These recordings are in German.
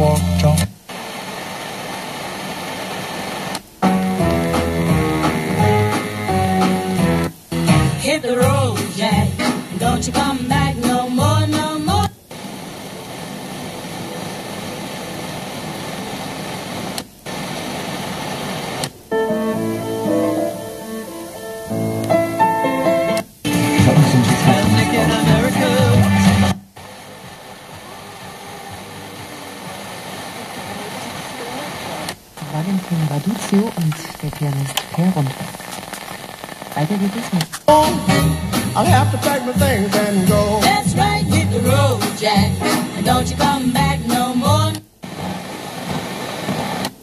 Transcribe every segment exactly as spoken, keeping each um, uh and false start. walked on. Hit the road, Jack. Don't you come back no more, no more. Valentin Baduzio und der Pianist Per Rundberg. Weiter geht es mit. I'll have to pack my things and go. That's right, hit the road, Jack. And don't you come back no more.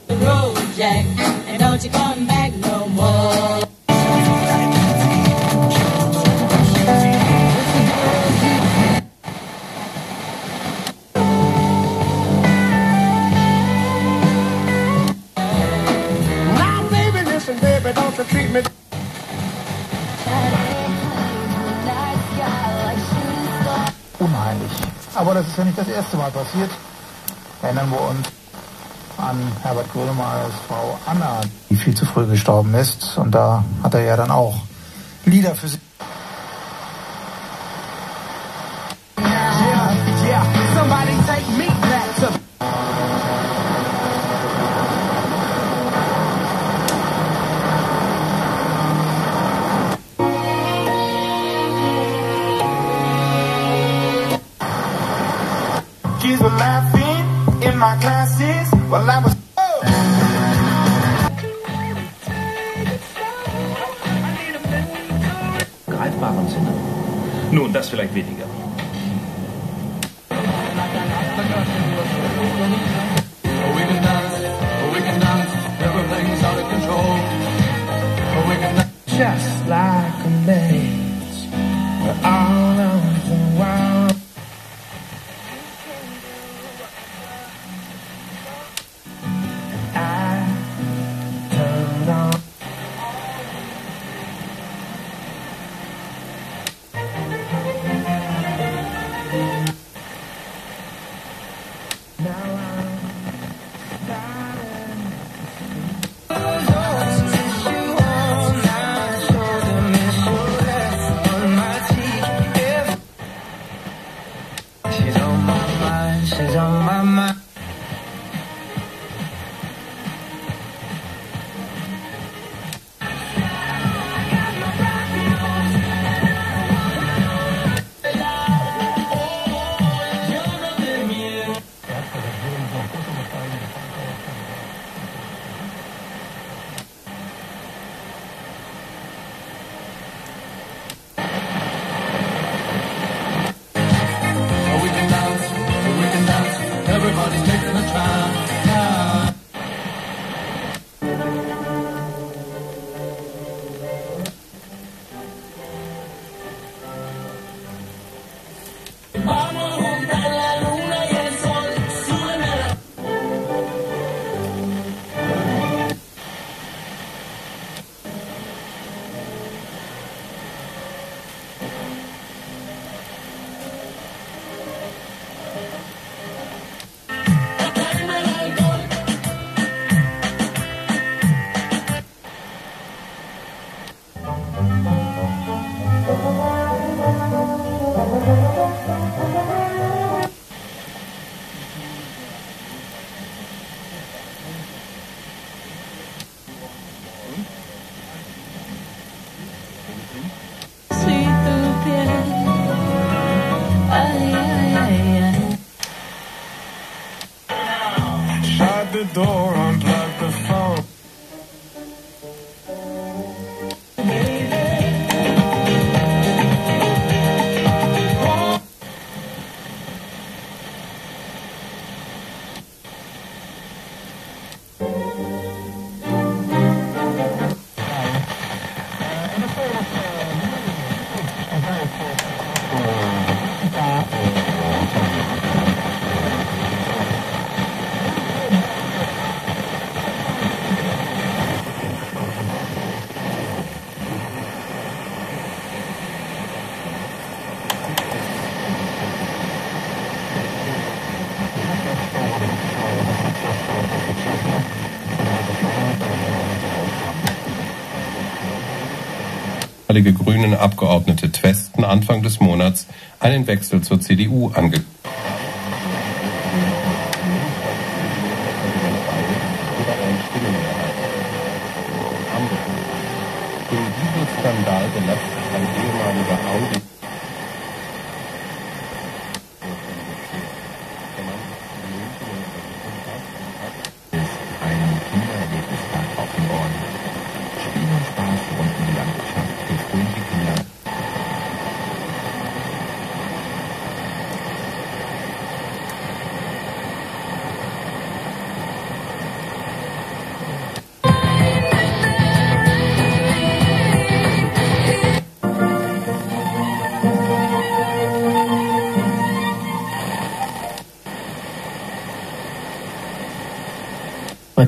The road, Jack. And don't you come back no more. Now, baby, listen, baby, don't you treat me. Unheimlich. Aber das ist ja nicht das erste Mal passiert. Erinnern wir uns an Herbert Grönemeyers Frau Anna, die viel zu früh gestorben ist. Und da hat er ja dann auch Lieder für sie. Kids were laughing in my classes while I was. Oh. Greifbaren Sinne. Nun, das vielleicht weniger. Just like a maze, we're all on the wild. Thank you. ehemalige grünen Abgeordnete Twesten Anfang des Monats einen Wechsel zur C D U angekündigt.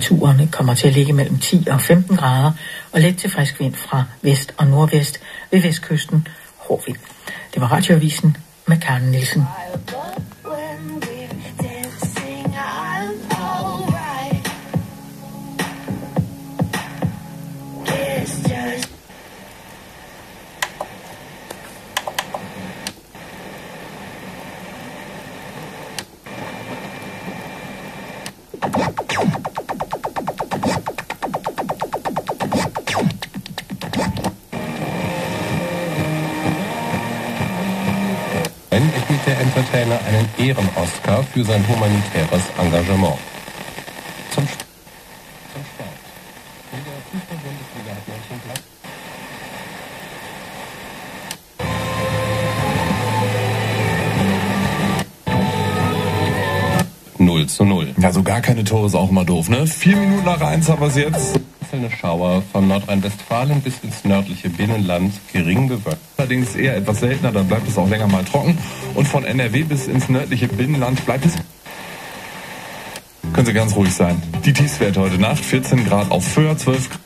Temperaturerne kommer til at ligge mellem ti og femten grader og let til frisk vind fra vest og nordvest, ved vestkysten hård vind. Det var Radioavisen med Karen Nielsen. Entertainer einen Ehren-Oscar für sein humanitäres Engagement. Zum Sport. Zum Sport. In der Fußball-Bundesliga hat Mönchengladbach null zu null. Ja, so gar keine Tore ist auch immer doof, ne? Vier Minuten nach eins haben wir es jetzt. Einzelne Schauer von Nordrhein-Westfalen bis ins nördliche Binnenland gering bewölkt. Allerdings eher etwas seltener, dann bleibt es auch länger mal trocken. Und von N R W bis ins nördliche Binnenland bleibt es... Können Sie ganz ruhig sein. Die Tiefstwerte heute Nacht, vierzehn Grad auf Föhr, zwölf Grad.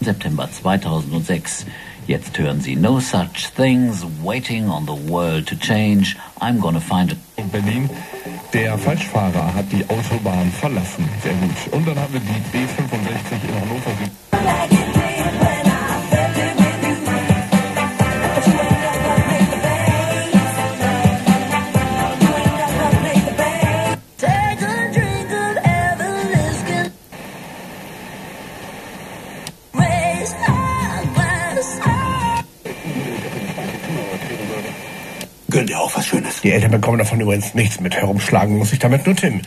September zweitausendsechs. Jetzt hören Sie No Such Things, Waiting on the World to Change, I'm Gonna Find It. In Berlin, der Falschfahrer hat die Autobahn verlassen. Sehr gut. Und dann haben wir die B fünfundsechzig in Hannover. Gönn dir auch was Schönes. Die Eltern bekommen davon übrigens nichts mit. Herumschlagen muss ich damit nur Tim.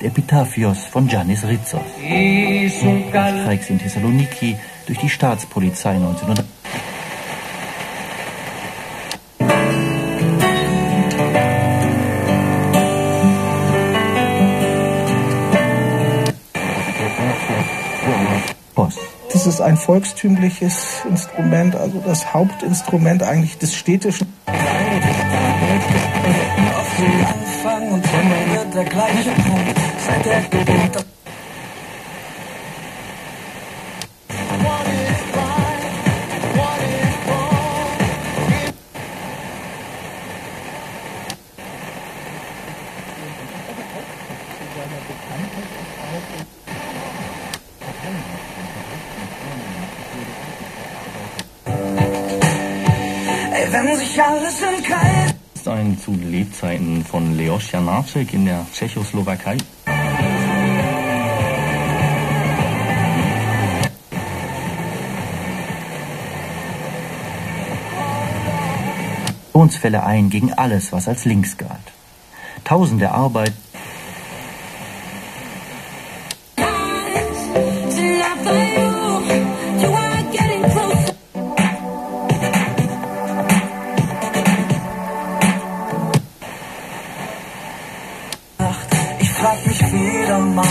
Epitaphios von Giannis Rizos. Streiks in Thessaloniki durch die Staatspolizei neunzehnhundert. Das ist ein volkstümliches Instrument, also das Hauptinstrument eigentlich des städtischen. Auf den Anfang und immer wird der gleiche Punkt. Das ist ein zu Lebzeiten von Leos Janacek in der Tschechoslowakei. Demonstrationsfälle ein gegen alles, was als links galt. Tausende Arbeit. Ich frag mich wieder mal.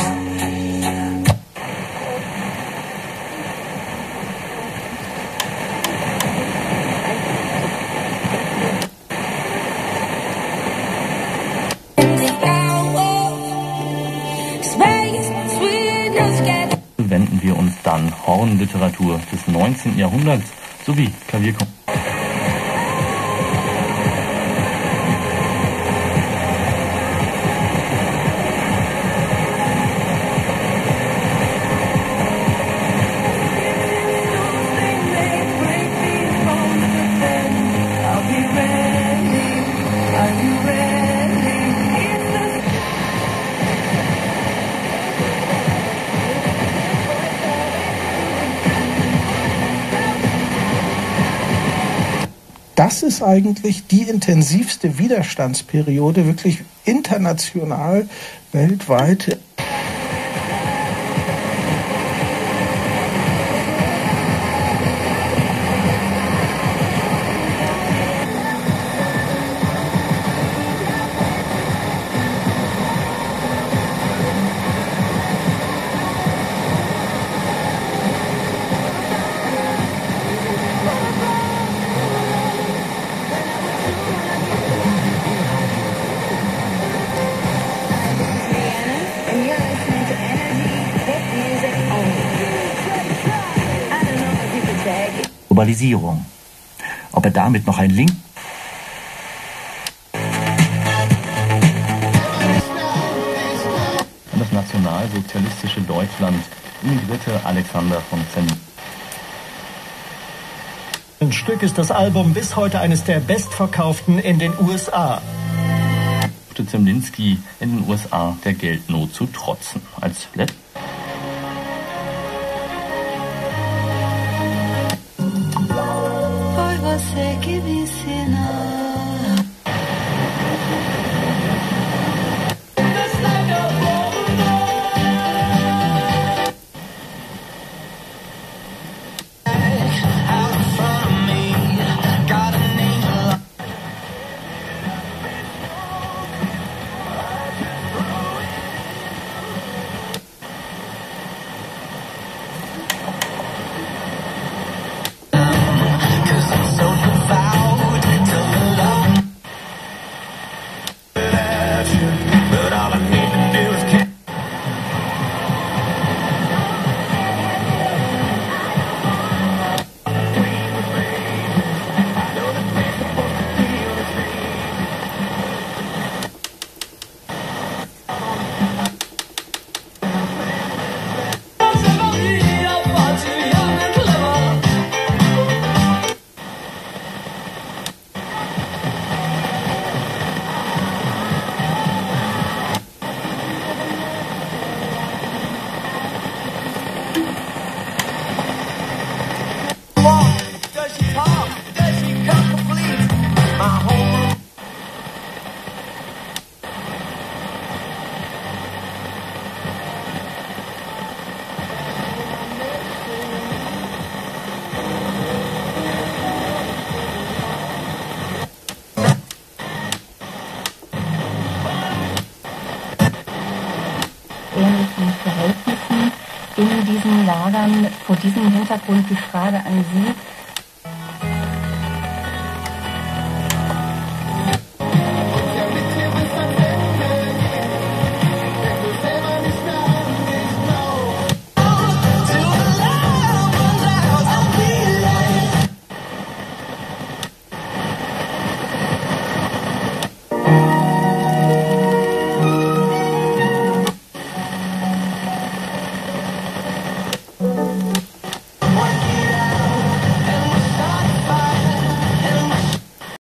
Wenden wir uns dann Hornliteratur des neunzehnten Jahrhunderts sowie Klavierkonzerte. Das ist eigentlich die intensivste Widerstandsperiode, wirklich international, weltweit. Globalisierung. Ob er damit noch einen Link... Das nationalsozialistische Deutschland emigrierte Alexander von Zenn. Ein Stück ist das Album bis heute eines der bestverkauften in den U S A. Zemlinski in den U S A der Geldnot zu trotzen. Als letztes in diesen Lagern, vor diesem Hintergrund die Frage an Sie.